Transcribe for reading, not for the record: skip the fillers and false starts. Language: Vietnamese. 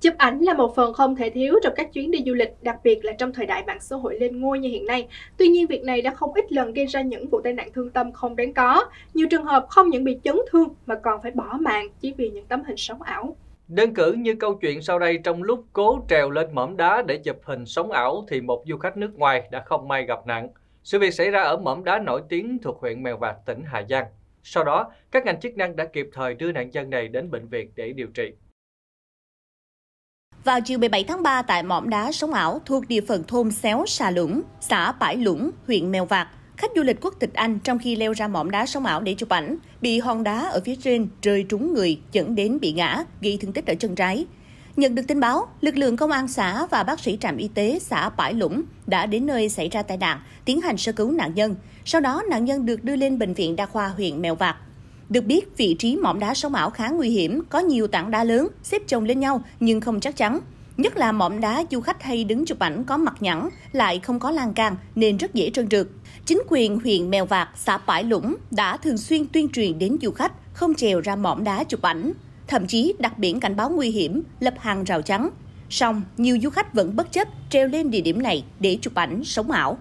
Chụp ảnh là một phần không thể thiếu trong các chuyến đi du lịch, đặc biệt là trong thời đại mạng xã hội lên ngôi như hiện nay. Tuy nhiên, việc này đã không ít lần gây ra những vụ tai nạn thương tâm không đáng có. Nhiều trường hợp không những bị chấn thương mà còn phải bỏ mạng chỉ vì những tấm hình sống ảo. Đơn cử như câu chuyện sau đây, trong lúc cố trèo lên mỏm đá để chụp hình sống ảo thì một du khách nước ngoài đã không may gặp nạn. Sự việc xảy ra ở mỏm đá nổi tiếng thuộc huyện Mèo Vạc, tỉnh Hà Giang. Sau đó, các ngành chức năng đã kịp thời đưa nạn nhân này đến bệnh viện để điều trị. Vào chiều 17 tháng 3 tại mỏm đá sống ảo thuộc địa phận thôn Xéo Xà Lũng, xã Pãi Lũng, huyện Mèo Vạc, khách du lịch quốc tịch Anh trong khi leo ra mỏm đá sống ảo để chụp ảnh bị hòn đá ở phía trên rơi trúng người dẫn đến bị ngã, gây thương tích ở chân trái. Nhận được tin báo, lực lượng công an xã và bác sĩ trạm y tế xã Pãi Lũng đã đến nơi xảy ra tai nạn, tiến hành sơ cứu nạn nhân. Sau đó, nạn nhân được đưa lên bệnh viện đa khoa huyện Mèo Vạc. Được biết, vị trí mỏm đá sống ảo khá nguy hiểm, có nhiều tảng đá lớn xếp chồng lên nhau nhưng không chắc chắn. Nhất là mỏm đá du khách hay đứng chụp ảnh có mặt nhẵn, lại không có lan can nên rất dễ trơn trượt. Chính quyền huyện Mèo Vạc, xã Pãi Lũng đã thường xuyên tuyên truyền đến du khách không trèo ra mỏm đá chụp ảnh, thậm chí đặt biển cảnh báo nguy hiểm, lập hàng rào chắn. Song, nhiều du khách vẫn bất chấp trèo lên địa điểm này để chụp ảnh sống ảo.